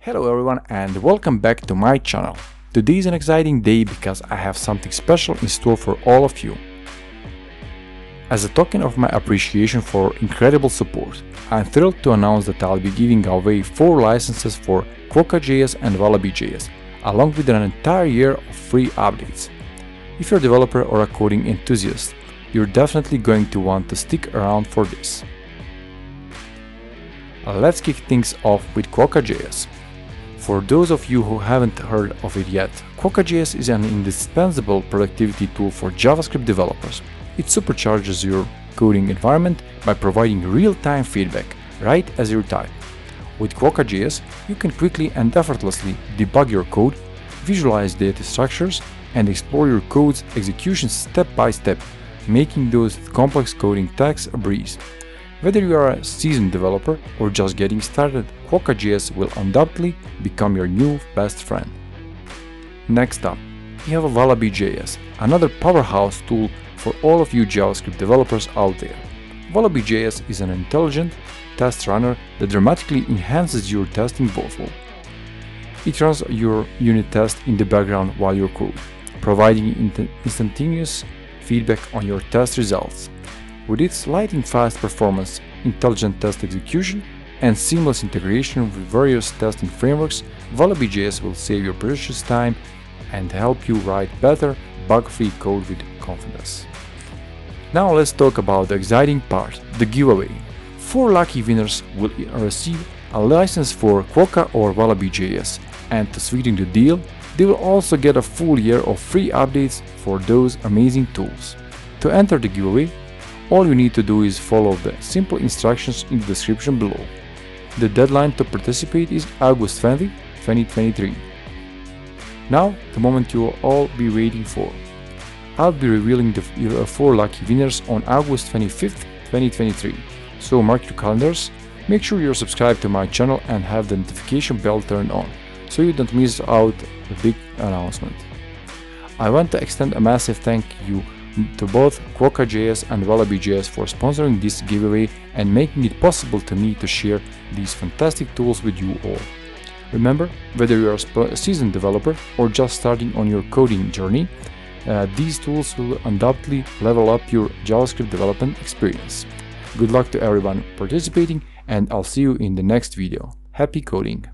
Hello everyone and welcome back to my channel. Today is an exciting day because I have something special in store for all of you. As a token of my appreciation for incredible support, I'm thrilled to announce that I'll be giving away 4 licenses for Quokka.js and Wallaby.js, along with an entire year of free updates. If you're a developer or a coding enthusiast, you're definitely going to want to stick around for this. Let's kick things off with Quokka.js. For those of you who haven't heard of it yet, Quokka.js is an indispensable productivity tool for JavaScript developers. It supercharges your coding environment by providing real-time feedback, right as you type. With Quokka.js, you can quickly and effortlessly debug your code, visualize data structures, and explore your code's execution step by step, making those complex coding tasks a breeze. Whether you are a seasoned developer or just getting started, Quokka.js will undoubtedly become your new best friend. Next up, we have Wallaby.js, another powerhouse tool for all of you JavaScript developers out there. Wallaby.js is an intelligent test runner that dramatically enhances your testing workflow. It runs your unit test in the background while you code, providing instantaneous feedback on your test results. With its lightning-fast performance, intelligent test execution, and seamless integration with various testing frameworks, Wallaby.js will save your precious time and help you write better, bug-free code with confidence. Now let's talk about the exciting part, the giveaway. 4 lucky winners will receive a license for Quokka or Wallaby.js, and to sweeten the deal, they will also get a full year of free updates for those amazing tools. To enter the giveaway, all you need to do is follow the simple instructions in the description below. The deadline to participate is August 20, 2023. Now, the moment you will all be waiting for. I'll be revealing the 4 lucky winners on August 25th, 2023. So mark your calendars, make sure you're subscribed to my channel and have the notification bell turned on, so you don't miss out the big announcement. I want to extend a massive thank you to both Quokka.js and Wallaby.js for sponsoring this giveaway and making it possible to me to share these fantastic tools with you all. Remember, whether you are a seasoned developer or just starting on your coding journey, these tools will undoubtedly level up your JavaScript development experience. Good luck to everyone participating, and I'll see you in the next video. Happy coding!